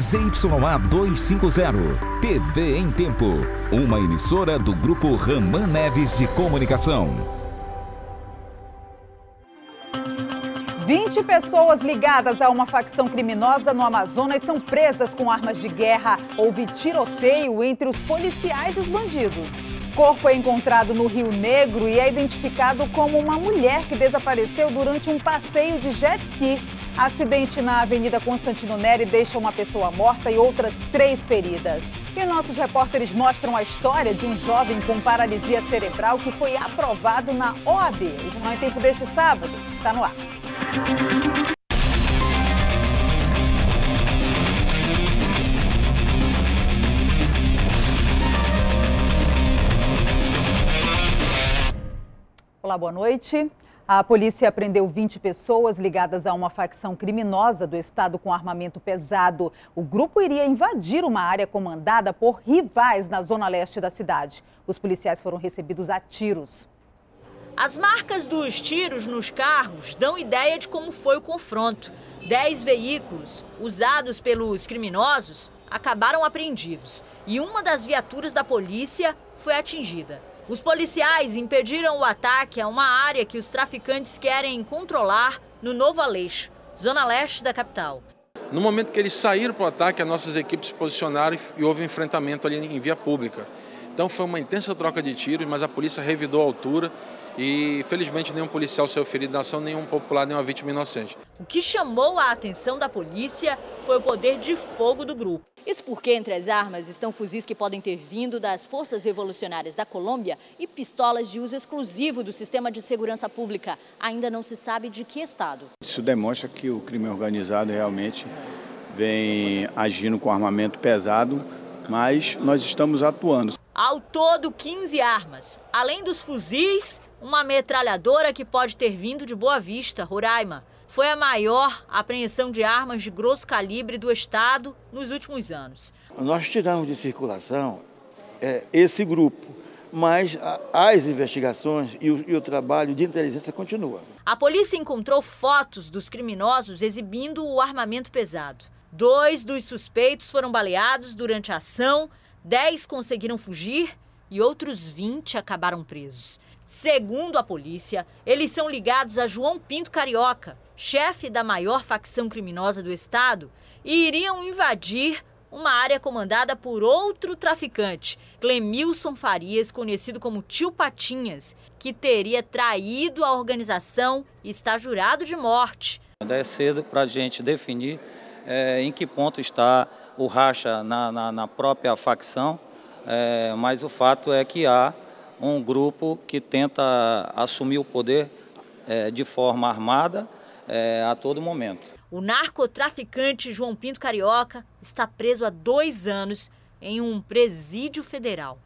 ZYA 250, TV em Tempo, uma emissora do Grupo Ramã Neves de Comunicação. 20 pessoas ligadas a uma facção criminosa no Amazonas são presas com armas de guerra. Houve tiroteio entre os policiais e os bandidos. Corpo é encontrado no Rio Negro e é identificado como uma mulher que desapareceu durante um passeio de jet ski. Acidente na Avenida Constantino Neri deixa uma pessoa morta e outras 3 feridas. E nossos repórteres mostram a história de um jovem com paralisia cerebral que foi aprovado na OAB. O Jornal em Tempo deste sábado está no ar. Olá, boa noite. A polícia prendeu 20 pessoas ligadas a uma facção criminosa do estado com armamento pesado. O grupo iria invadir uma área comandada por rivais na zona leste da cidade. Os policiais foram recebidos a tiros. As marcas dos tiros nos carros dão ideia de como foi o confronto. 10 veículos usados pelos criminosos acabaram apreendidos e uma das viaturas da polícia foi atingida. Os policiais impediram o ataque a uma área que os traficantes querem controlar no Novo Aleixo, zona leste da capital. No momento que eles saíram para o ataque, as nossas equipes se posicionaram e houve um enfrentamento ali em via pública. Então foi uma intensa troca de tiros, mas a polícia revidou a altura e, felizmente, nenhum policial saiu ferido na ação, nenhum popular, nenhuma vítima inocente. O que chamou a atenção da polícia foi o poder de fogo do grupo. Isso porque entre as armas estão fuzis que podem ter vindo das Forças Revolucionárias da Colômbia e pistolas de uso exclusivo do sistema de segurança pública. Ainda não se sabe de que estado. Isso demonstra que o crime organizado realmente vem agindo com armamento pesado, mas nós estamos atuando. Ao todo, 15 armas. Além dos fuzis, uma metralhadora que pode ter vindo de Boa Vista, Roraima. Foi a maior apreensão de armas de grosso calibre do estado nos últimos anos. Nós tiramos de circulação esse grupo, mas as investigações e o trabalho de inteligência continua. A polícia encontrou fotos dos criminosos exibindo o armamento pesado. 2 dos suspeitos foram baleados durante a ação, 10 conseguiram fugir e outros 20 acabaram presos. Segundo a polícia, eles são ligados a João Pinto Carioca, chefe da maior facção criminosa do estado, e iriam invadir uma área comandada por outro traficante, Clemilson Farias, conhecido como Tio Patinhas, que teria traído a organização e está jurado de morte. Ainda é cedo para a gente definir em que ponto está o racha na própria facção, mas o fato é que há um grupo que tenta assumir o poder de forma armada a todo momento. O narcotraficante João Pinto Carioca está preso há 2 anos em um presídio federal.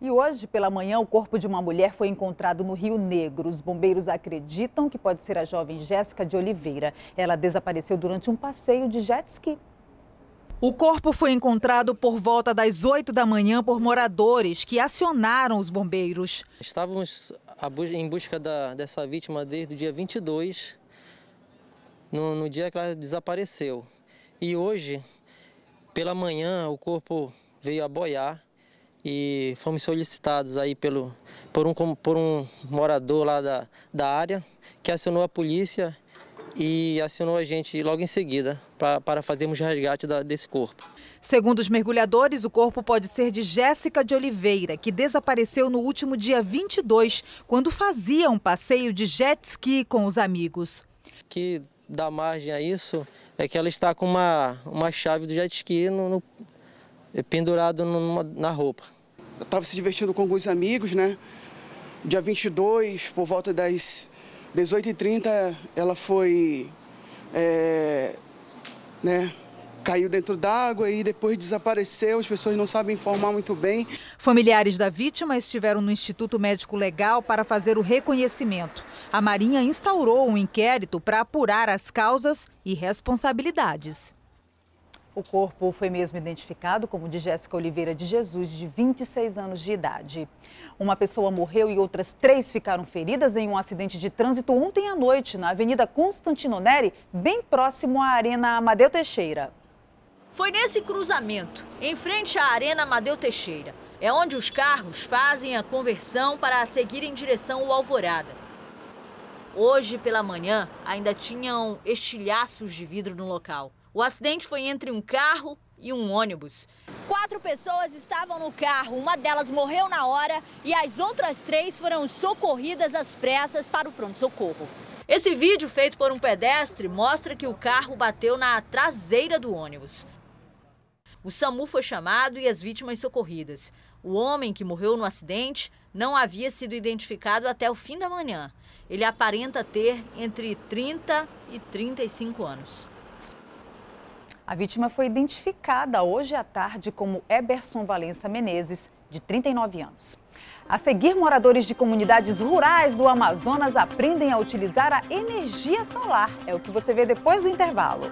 E hoje pela manhã, o corpo de uma mulher foi encontrado no Rio Negro. Os bombeiros acreditam que pode ser a jovem Jéssica de Oliveira. Ela desapareceu durante um passeio de jet ski. O corpo foi encontrado por volta das 8 da manhã por moradores que acionaram os bombeiros. Estávamos em busca dessa vítima desde o dia 22, no dia que ela desapareceu. E hoje, pela manhã, o corpo veio a boiar e fomos solicitados aí por um morador lá da área que acionou a polícia e acionou a gente logo em seguida para fazermos resgate desse corpo. Segundo os mergulhadores, o corpo pode ser de Jéssica de Oliveira, que desapareceu no último dia 22, quando fazia um passeio de jet ski com os amigos. O que dá margem a isso é que ela está com uma chave do jet ski pendurado na roupa. Eu estava se divertindo com alguns amigos, né? Dia 22, por volta das 18h30, ela foi, caiu dentro d'água e depois desapareceu. As pessoas não sabem informar muito bem. Familiares da vítima estiveram no Instituto Médico Legal para fazer o reconhecimento. A Marinha instaurou um inquérito para apurar as causas e responsabilidades. O corpo foi mesmo identificado como de Jéssica Oliveira de Jesus, de 26 anos de idade. Uma pessoa morreu e outras 3 ficaram feridas em um acidente de trânsito ontem à noite, na Avenida Constantino Neri, bem próximo à Arena Amadeu Teixeira. Foi nesse cruzamento, em frente à Arena Amadeu Teixeira. É onde os carros fazem a conversão para seguir em direção ao Alvorada. Hoje pela manhã, ainda tinham estilhaços de vidro no local. O acidente foi entre um carro e um ônibus. 4 pessoas estavam no carro, uma delas morreu na hora e as outras 3 foram socorridas às pressas para o pronto-socorro. Esse vídeo feito por um pedestre mostra que o carro bateu na traseira do ônibus. O SAMU foi chamado e as vítimas socorridas. O homem que morreu no acidente não havia sido identificado até o fim da manhã. Ele aparenta ter entre 30 e 35 anos. A vítima foi identificada hoje à tarde como Eberson Valença Menezes, de 39 anos. A seguir, moradores de comunidades rurais do Amazonas aprendem a utilizar a energia solar. É o que você vê depois do intervalo.